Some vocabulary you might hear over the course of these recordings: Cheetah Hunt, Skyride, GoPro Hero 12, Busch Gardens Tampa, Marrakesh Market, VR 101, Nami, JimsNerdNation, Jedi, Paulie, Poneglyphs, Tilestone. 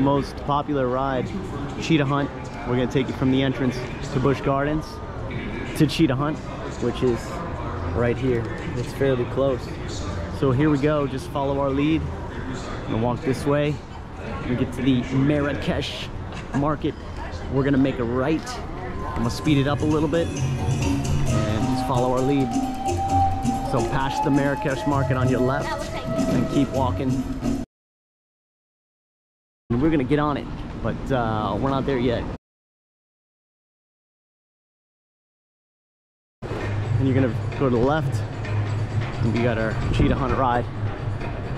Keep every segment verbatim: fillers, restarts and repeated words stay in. Most popular ride, Cheetah Hunt. We're gonna take you from the entrance to Busch Gardens to Cheetah Hunt, which is right here. It's fairly close. So here we go, just follow our lead. We're gonna walk this way. We get to the Marrakesh Market. We're gonna make a right. I'm gonna speed it up a little bit and just follow our lead. So past the Marrakesh Market on your left and keep walking. We're gonna get on it, but uh, we're not there yet. And you're gonna go to the left, and we got our Cheetah Hunt ride.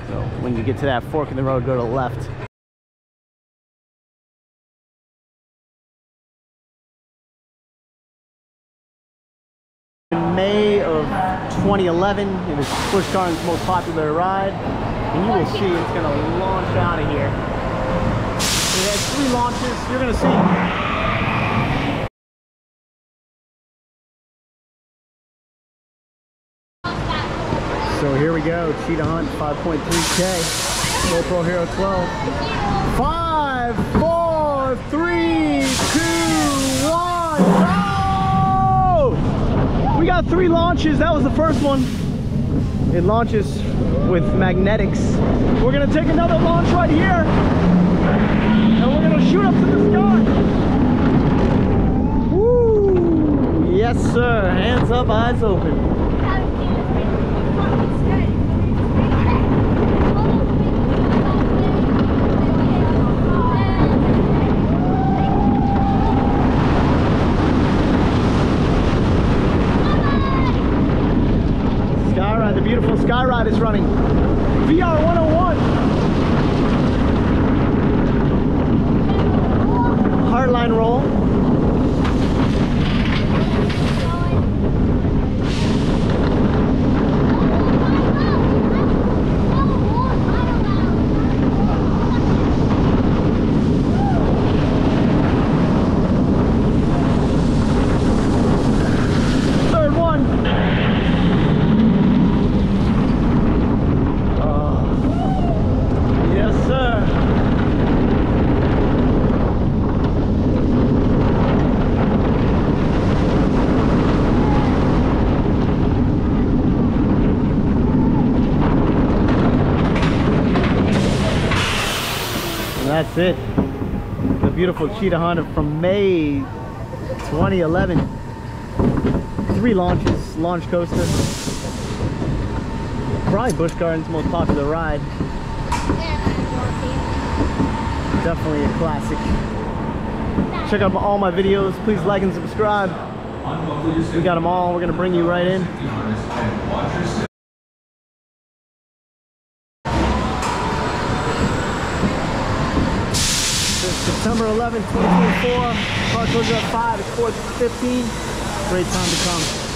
So when you get to that fork in the road, go to the left. In May of twenty eleven, it was Busch Gardens' most popular ride, and you will see it's gonna launch out of here. It has three launches. You're gonna see. So here we go. Cheetah Hunt five point three K. GoPro Hero twelve. Five, four, three, two, one. Go! We got three launches. That was the first one. It launches with magnetics. We're gonna take another launch right here. And we're gonna shoot up to the sky. Woo! Yes, sir. Hands up, eyes open. Skyride, the beautiful Skyride is running. V R one oh one. Hardline roll. Third one. Oh. Yes, sir. That's it. The beautiful Cheetah Hunt from May twenty eleven. Three launches, launch coaster. Probably Busch Gardens' most popular ride. Definitely a classic. Check out all my videos. Please like and subscribe. We got them all. We're going to bring you right in. September eleventh, twenty twenty-four, car closes at five, it's four fifteen. Great time to come.